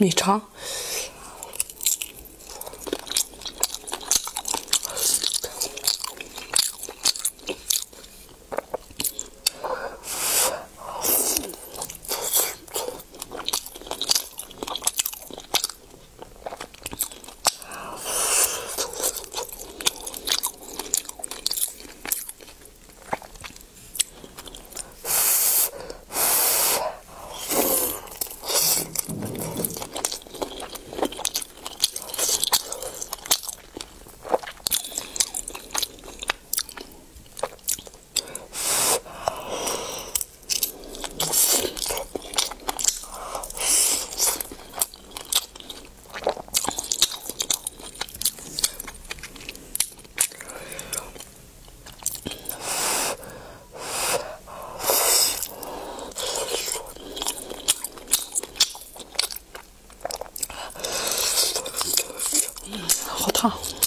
米肠。好烫。